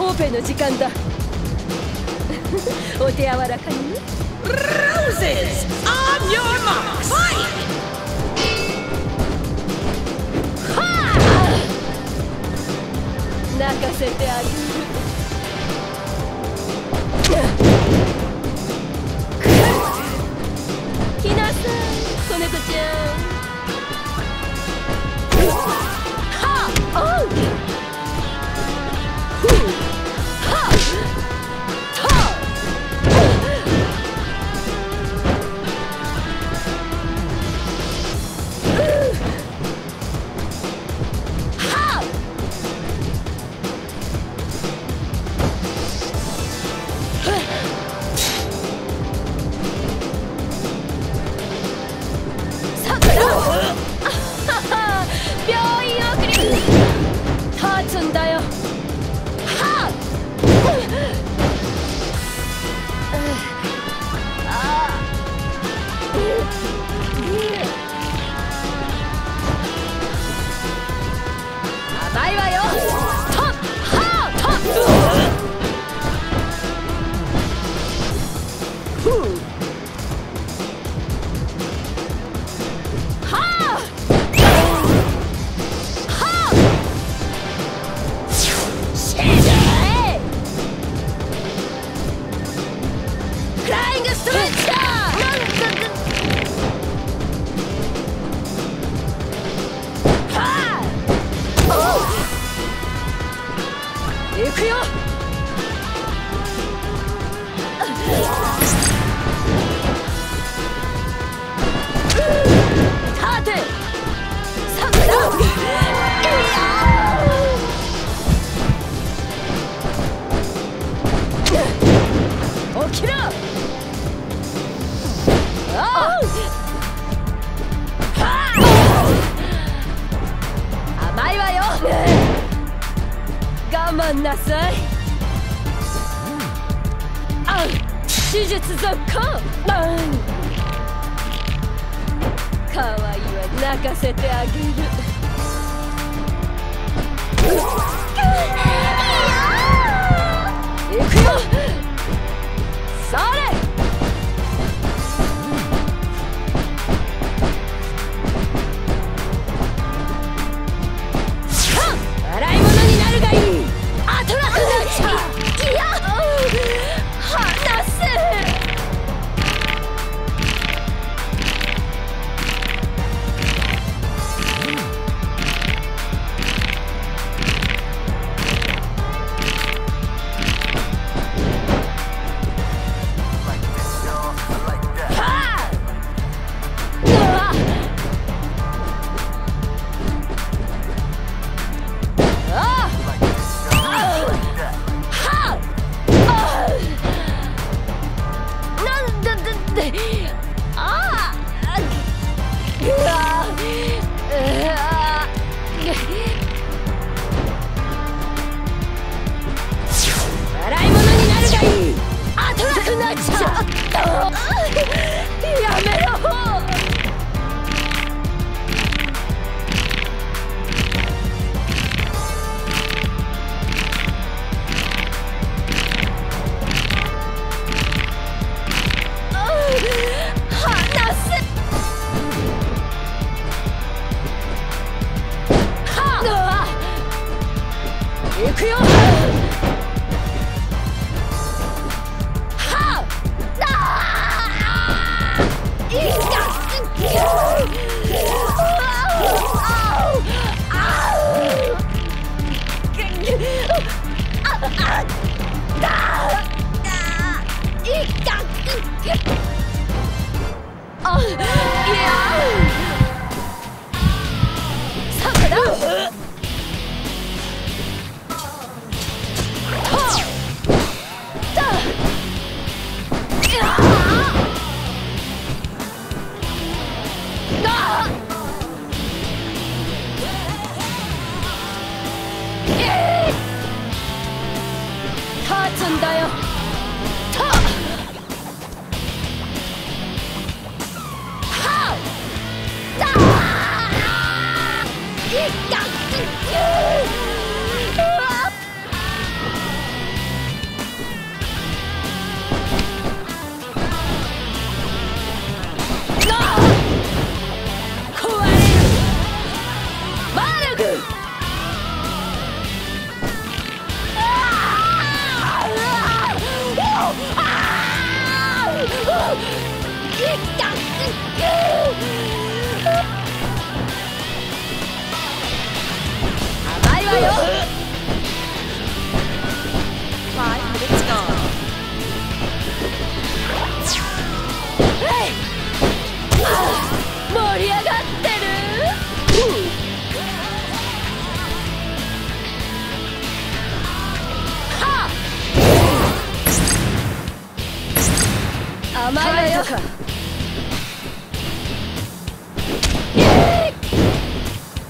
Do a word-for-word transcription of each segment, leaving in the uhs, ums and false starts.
オペの時間だ。お手柔らかに。Roses on your mark. Fight. はあ。泣かせてあげる。来なさい、子猫ちゃん。我慢なさい。あ、手術続行。可愛いは泣かせてあげる。行くよ。それ。くよ。はあ、ああ、いつかあいや。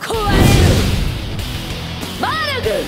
壊れる。マルグ。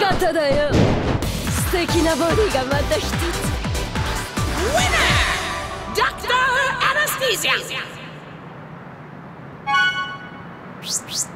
ドクター アネスティシア